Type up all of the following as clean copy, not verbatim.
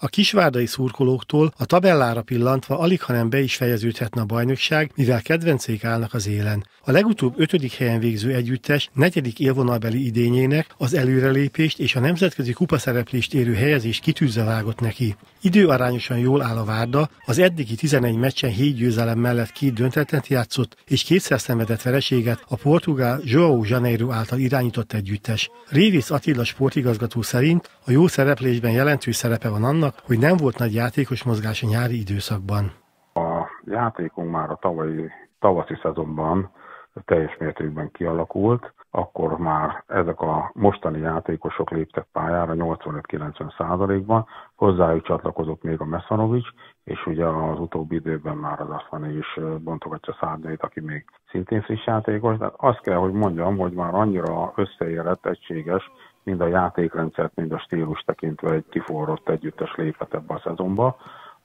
A kisvárdai szurkolóktól a tabellára pillantva alighanem be is fejeződhetne a bajnokság, mivel kedvenceik állnak az élen. A legutóbb 5. helyen végző együttes 4. élvonalbeli idényének az előrelépést és a nemzetközi kupaszereplést érő helyezést kitűzve vágott neki. Időarányosan jól áll a Várda, az eddigi 11 meccsen 7 győzelem mellett 2 döntetlent játszott és kétszer szenvedett vereséget a portugál João Janeiro által irányított együttes. Révész Attila sportigazgató szerint a jó szereplésben jelentős szerepe van annak, hogy nem volt nagy játékos mozgás a nyári időszakban. A játékunk már a tavaszi szezonban teljes mértékben kialakult, akkor már ezek a mostani játékosok léptek pályára 85-90%-ban, hozzájuk csatlakozott még a Mesanovic, és ugye az utóbbi időben már az Afani is bontogatja szárnyait, aki még szintén friss játékos, de azt kell, hogy mondjam, hogy már annyira összeérett, egységes, mind a játékrendszert, mind a stílus tekintve egy kiforrott együttes lépett ebbe a szezonba,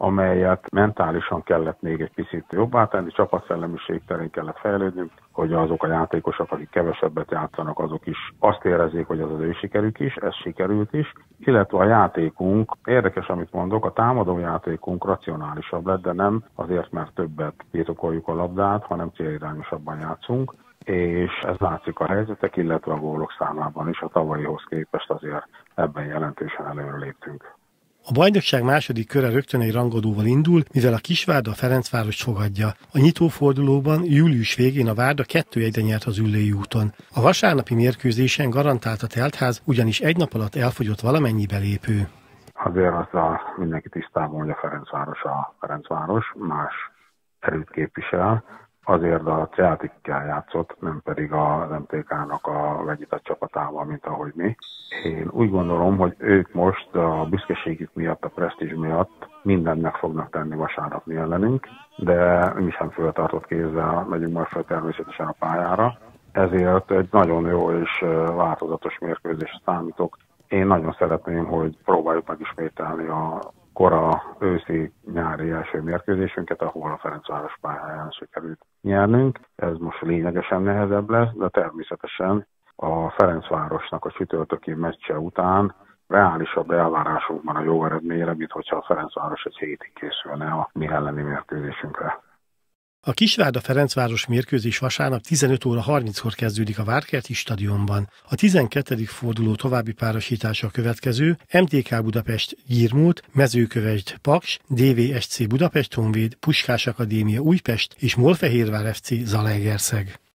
amelyet mentálisan kellett még egy picit jobbá tenni, csapatszellemiség terén kellett fejlődnünk, hogy azok a játékosok, akik kevesebbet játszanak, azok is azt érezzék, hogy az az ő sikerük is, ez sikerült is, illetve a játékunk, érdekes, amit mondok, a támadó játékunk racionálisabb lett, de nem azért, mert többet birtokoljuk a labdát, hanem célirányosabban játszunk, és ez látszik a helyzetek, illetve a gólok számában is, a tavalyihoz képest azért ebben jelentősen előre léptünk. A bajnokság második köre rögtön egy rangadóval indul, mivel a Kisvárda a Ferencvárost fogadja. A nyitófordulóban július végén a Várda 2-1-re nyert az Üllői úton. A vasárnapi mérkőzésen garantált a teltház, ugyanis egy nap alatt elfogyott valamennyi belépő. Azért azzal mindenki tisztában, hogy a Ferencváros más erőt képvisel, azért a Celtickel játszott, nem pedig az MTK-nak a vegyített csapatával, mint ahogy mi. Én úgy gondolom, hogy ők most a büszkeségük miatt, a presztízs miatt mindent meg fognak tenni vasárnap mi ellenünk, de mi sem föltartott kézzel megyünk majd fel természetesen a pályára. Ezért egy nagyon jó és változatos mérkőzést számítok. Én nagyon szeretném, hogy próbáljuk megismételni a kora őszi-nyári első mérkőzésünket, ahol a Ferencváros pályáján sikerült nyernünk. Ez most lényegesen nehezebb lesz, de természetesen a Ferencvárosnak a csütörtöki meccse után reálisabb elvárásunk van a jó eredményre, mint hogyha a Ferencváros egy hétig készülne a mi elleni mérkőzésünkre. A Kisvárda-Ferencváros mérkőzés vasárnap 15:30-kor kezdődik a Várkerti Stadionban. A 12. forduló további párosítása a következő: MTK Budapest Gyirmót, Mezőkövesd Paks, DVSC Budapest Honvéd, Puskás Akadémia Újpest és Mol-Fehérvár FC Zalaegerszeg.